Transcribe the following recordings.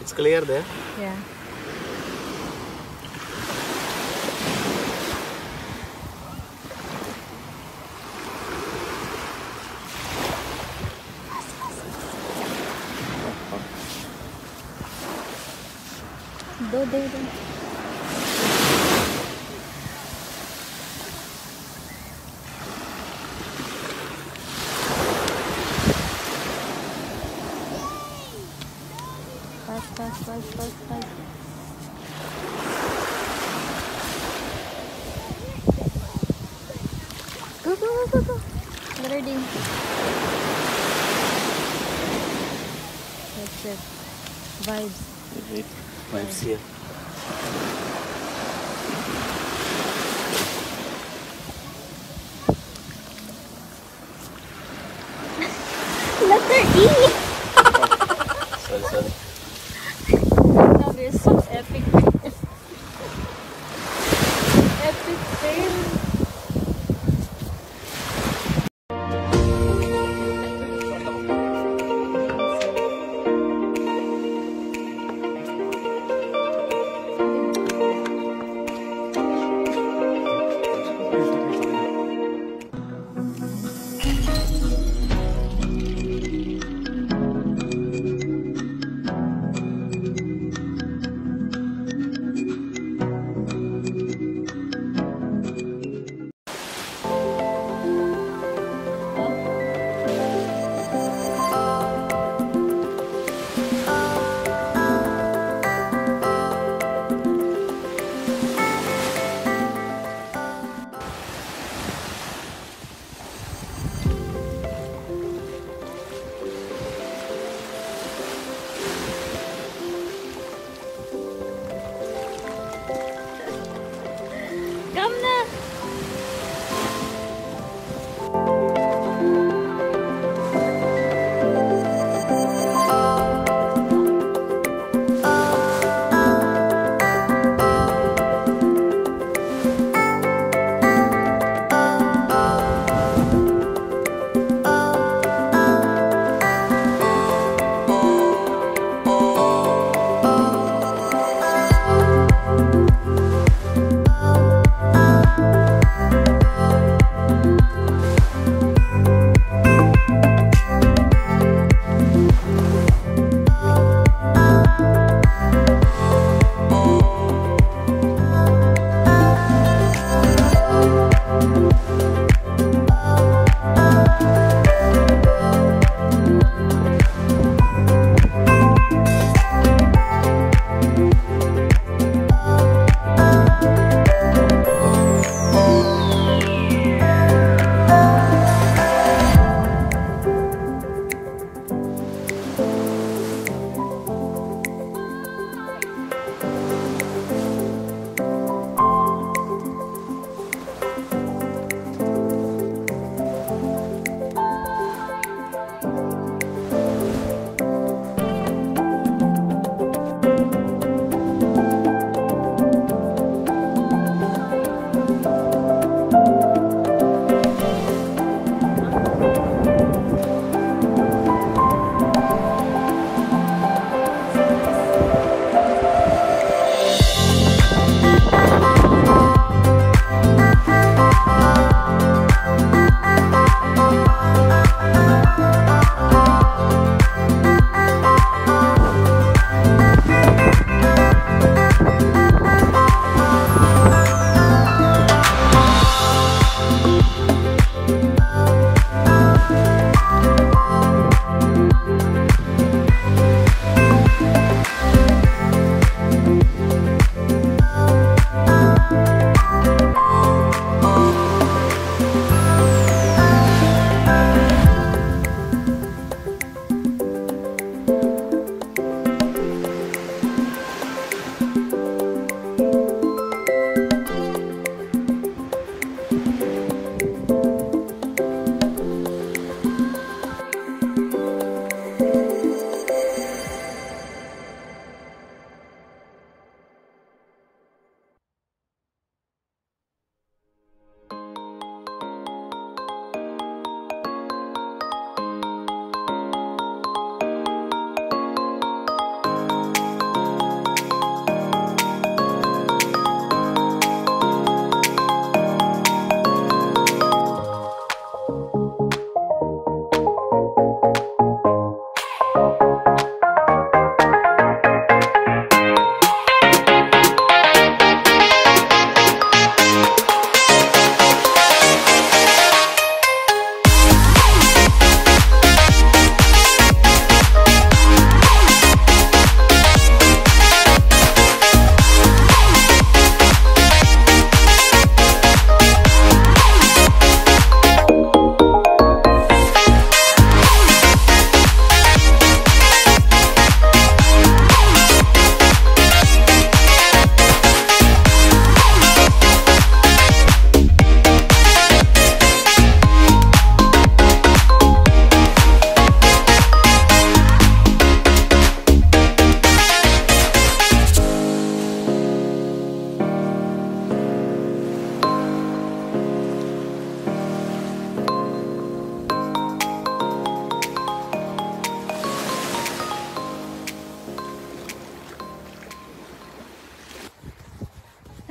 It's clear there? Yeah. Go there then. Fast. Go. Ready. That's it. Vibes. Okay. Vibes here. Let her eat! Sorry. Now there's some epic fail. Epic fail.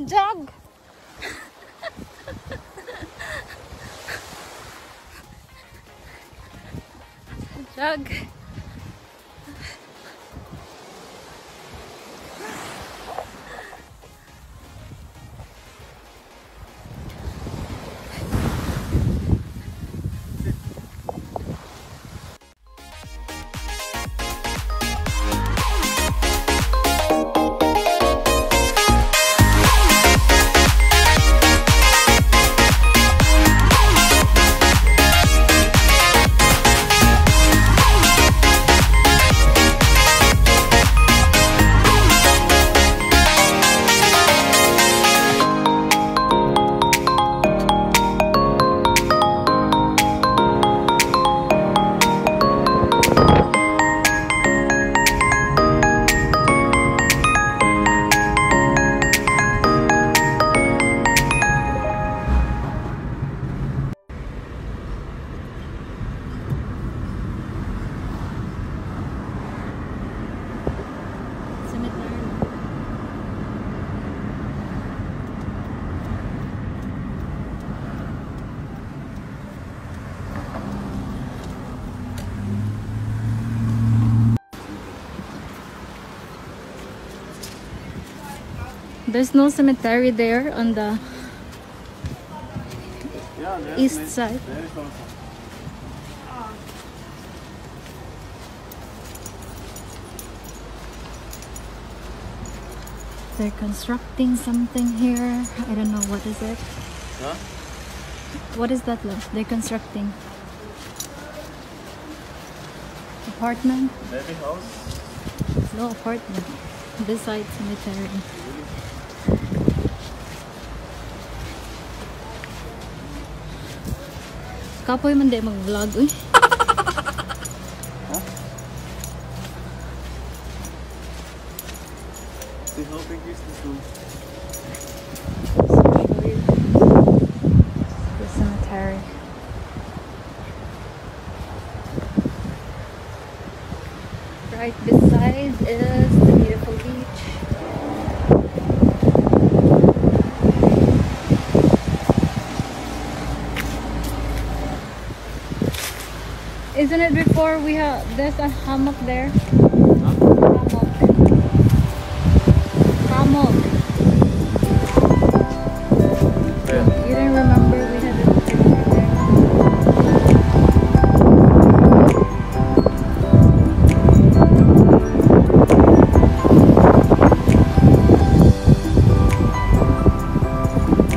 dog. Dog. There's no cemetery there on the east side. They're constructing something here. I don't know what is it. Huh? What is that love? They're constructing apartment. Baby house. No apartment. This side cemetery. Kapoy man day mag-vlog, uy. Huh? The whole thing is the zoo. The cemetery. Right beside is the beautiful beach. Isn't it before we have, there's a hammock there? Hammock. Hammock. Yeah. You didn't remember we had a picture there.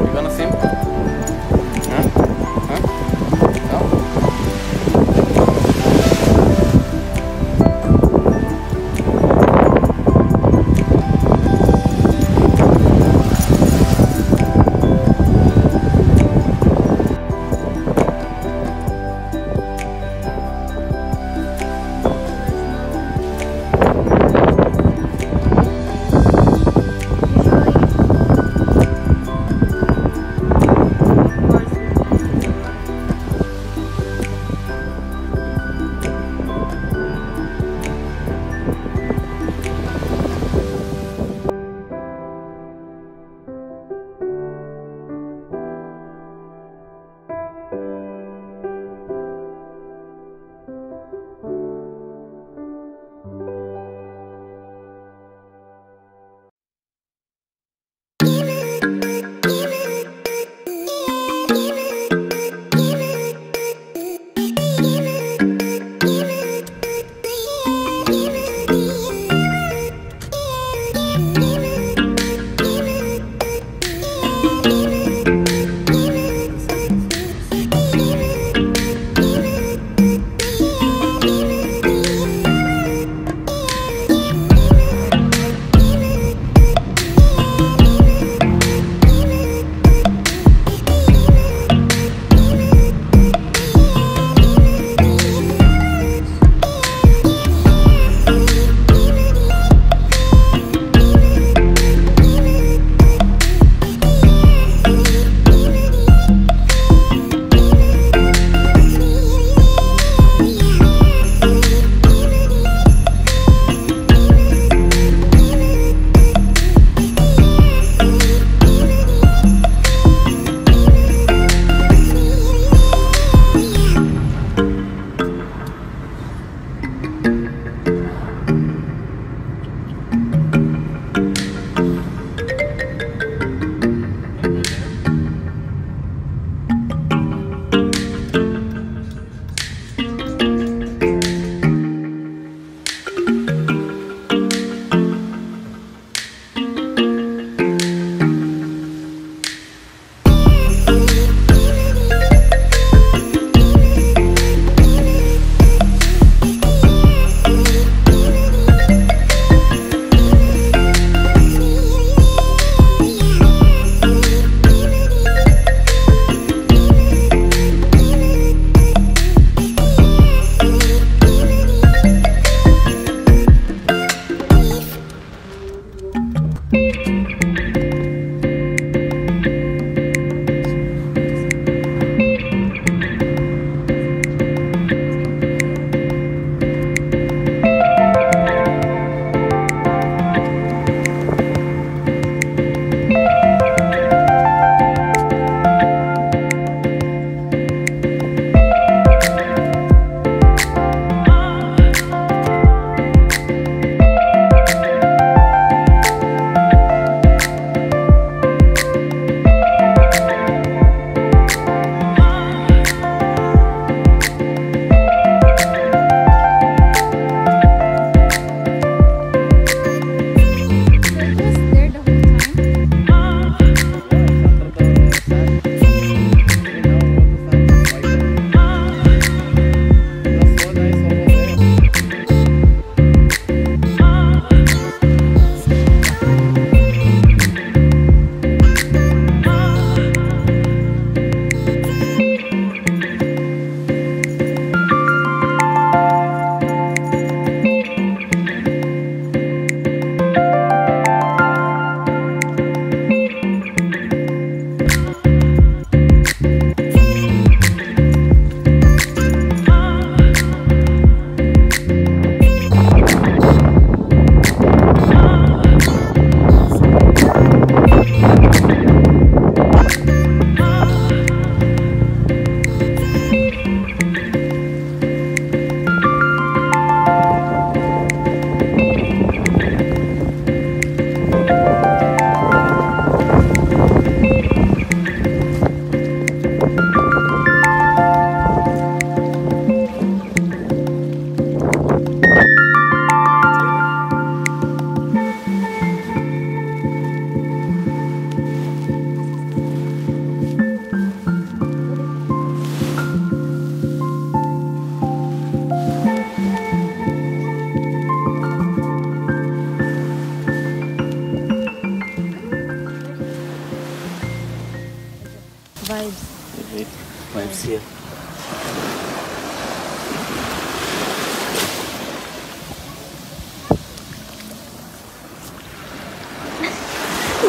You gonna swim? Huh? Huh? No? here.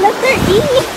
Let her eat.